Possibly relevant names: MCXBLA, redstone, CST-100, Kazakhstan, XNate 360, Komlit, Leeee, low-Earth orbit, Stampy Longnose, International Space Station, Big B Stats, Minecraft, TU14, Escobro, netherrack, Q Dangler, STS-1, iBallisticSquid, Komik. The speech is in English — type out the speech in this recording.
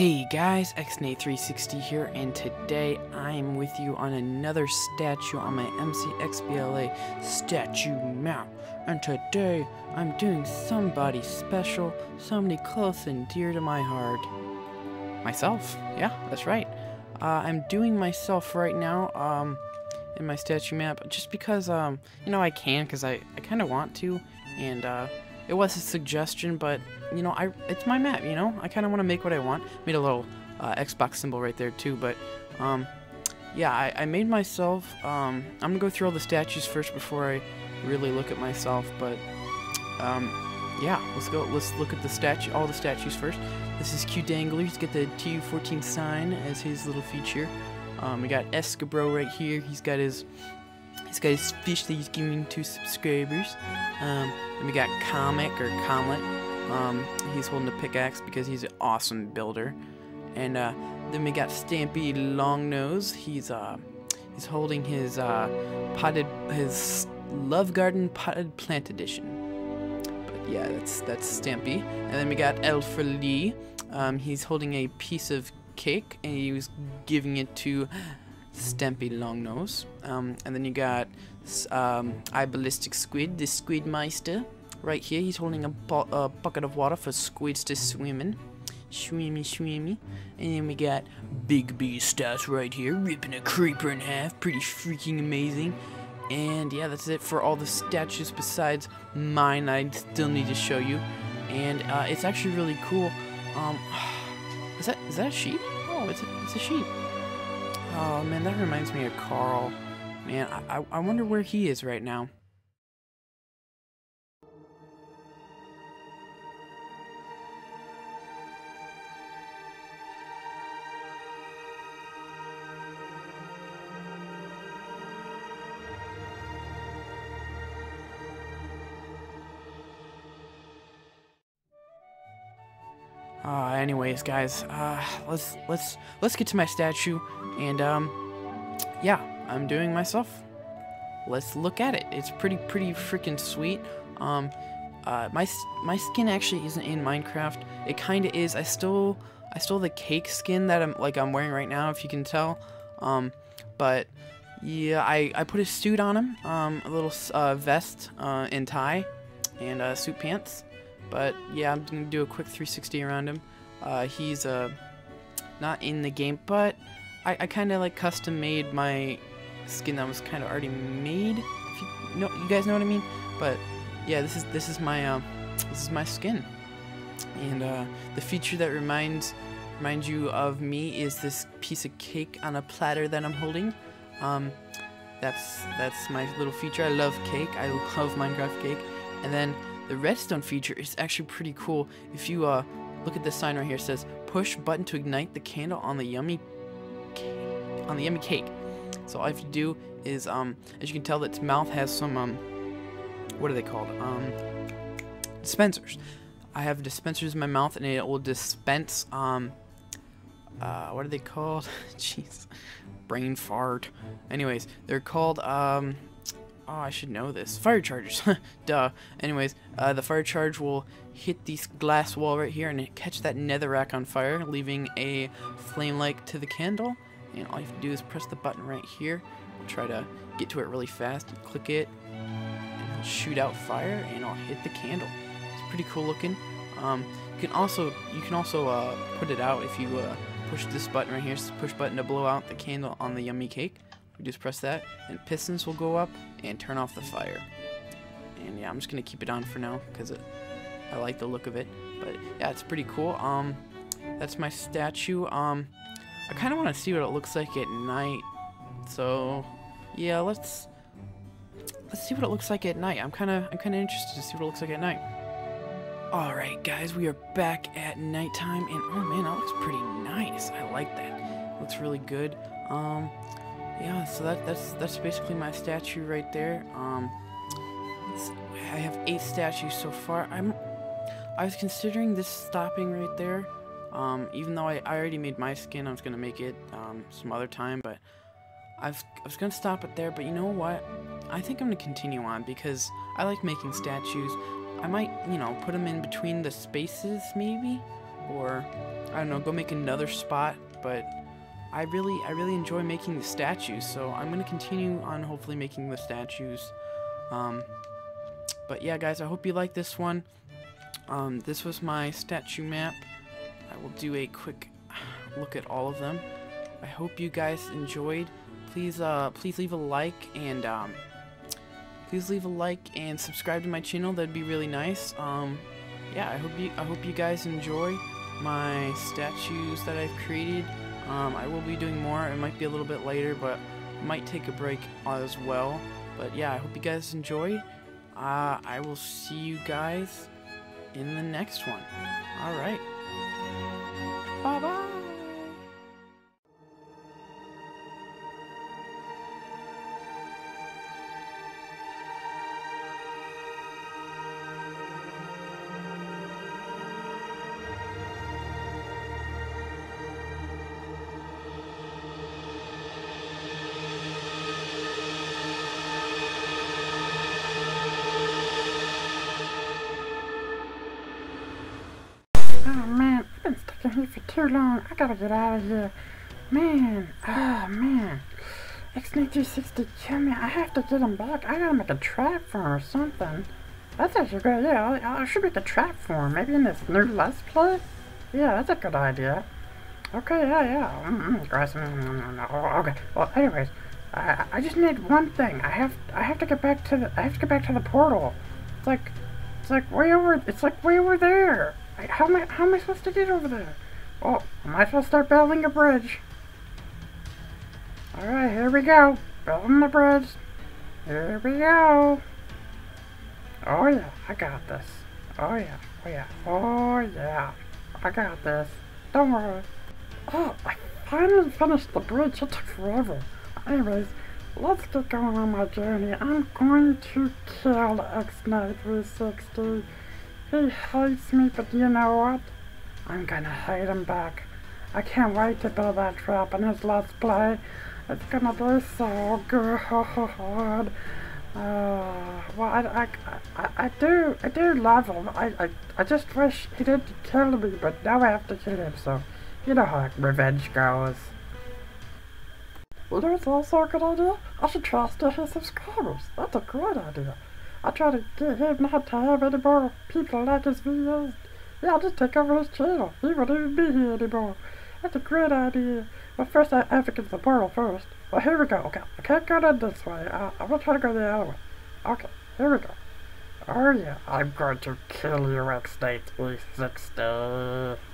Hey guys, XNate 360 here, and today I'm with you on another statue on my MCXBLA statue map. And today I'm doing somebody special, somebody close and dear to my heart. Myself, yeah, that's right. I'm doing myself right now in my statue map just because, you know, I can because I kind of want to, and it was a suggestion, but, you know, it's my map, you know? I kind of want to make what I want. Made a little Xbox symbol right there, too, but, yeah, I made myself. I'm going to go through all the statues first before I really look at myself, but, yeah, let's look at the all the statues first. This is Q Dangler. He's got the TU14 sign as his little feature. We got Escobro right here. He's got his fish that he's giving to subscribers. Then we got Komik, or Komlit. He's holding a pickaxe because he's an awesome builder. And then we got Stampy Longnose. He's holding his his Love Garden potted plant edition. But yeah, that's Stampy. And then we got Leeee. He's holding a piece of cake and he was giving it to Stampy Longnose. And then you got iBallisticSquid, the Squid Meister, right here. He's holding a bucket of water for squids to swim in. Swimmy. And then we got Big B Stats right here, ripping a creeper in half. Pretty freaking amazing. And yeah, that's it for all the statues besides mine. I still need to show you. And it's actually really cool. Is that a sheep? Oh, it's a sheep. Oh man, that reminds me of Carl. Man, I wonder where he is right now. Anyways, guys, let's get to my statue, and yeah, I'm doing myself. Let's look at it. It's pretty freaking sweet. My skin actually isn't in Minecraft. It kind of is. I stole the cake skin that I'm wearing right now, if you can tell. But yeah, I put a suit on him, a little vest and tie, and suit pants. But yeah, I'm gonna do a quick 360 around him. He's not in the game, but I kind of like custom made my skin that was kind of already made. If you guys know what I mean. But yeah, this is my skin, and the feature that reminds you of me is this piece of cake on a platter that I'm holding. That's my little feature. I love cake. I love Minecraft cake. And then the redstone feature is actually pretty cool. If you look at this sign right here, it says push button to ignite the candle on the yummy cake. So all you have to do is, as you can tell, its mouth has some what are they called? Dispensers. I have dispensers in my mouth, and it will dispense what are they called? Jeez, brain fart. Anyways, they're called oh, I should know this. Fire chargers. Duh. Anyways, the fire charge will hit this glass wall right here and catch that netherrack on fire, leaving a flame light to the candle. And all you have to do is press the button right here. We'll try to get to it really fast. You click it, and it'll shoot out fire, and it'll hit the candle. It's pretty cool looking. You can also put it out if you push this button right here. It's the push button to blow out the candle on the yummy cake. You just press that, and pistons will go up and turn off the fire. And yeah, I'm just gonna keep it on for now because I like the look of it. But yeah, it's pretty cool. That's my statue. I kind of want to see what it looks like at night. So yeah, let's see what it looks like at night. I'm kind of interested to see what it looks like at night. All right, guys, we are back at nighttime, and oh man, that looks pretty nice. I like that. It looks really good. Yeah, so that's basically my statue right there. I have 8 statues so far. I was considering this stopping right there, even though I already made my skin. I was gonna make it some other time, but I was gonna stop it there. But you know what? I think I'm gonna continue on because I like making statues. I might, you know, put them in between the spaces maybe, or I don't know, go make another spot, but I really enjoy making the statues, so I'm going to continue on hopefully making the statues. But yeah, guys, I hope you like this one. This was my statue map. I will do a quick look at all of them. I hope you guys enjoyed. Please, please leave a like and subscribe to my channel. That'd be really nice. Yeah, I hope you guys enjoy my statues that I've created. I will be doing more. It might be a little bit later, but might take a break as well. But yeah, I hope you guys enjoy. I will see you guys in the next one. All right. Bye-bye. For too long, I gotta get out of here, man. Oh man, XNate 360, yeah man, I have to get him back. I gotta make a trap for him or something. That's actually a good idea. I should make a trap for him, maybe in this new Let's Play. Yeah, that's a good idea. Okay, yeah. Gross. Okay. Well, anyways, I just need one thing. I have to get back to the portal. It's like way over. It's like way over there. How am I supposed to get over there? Oh, I might as well start building a bridge. Alright, here we go. Building the bridge. Here we go. Oh yeah, I got this. Oh yeah, oh yeah, oh yeah. I got this. Don't worry. Oh, I finally finished the bridge. It took forever. Anyways, let's get going on my journey. I'm going to kill XNate 360. He hates me, but you know what? I'm gonna hate him back. I can't wait to build that trap in his Let's Play. It's gonna be so good. Well, I do love him. I just wish he didn't kill me, but now I have to kill him, so you know how revenge goes. Well, that's also a good idea. I should trust his subscribers. That's a great idea. I try to get him not to have any more people like his videos. Yeah, I'll just take over his channel. He won't even be here anymore. That's a great idea. But first I have to get to the portal first. Well, here we go. Okay, I can't go down this way. I'm gonna try to go the other way. Okay, here we go. Oh yeah, I'm going to kill you, XNate 360.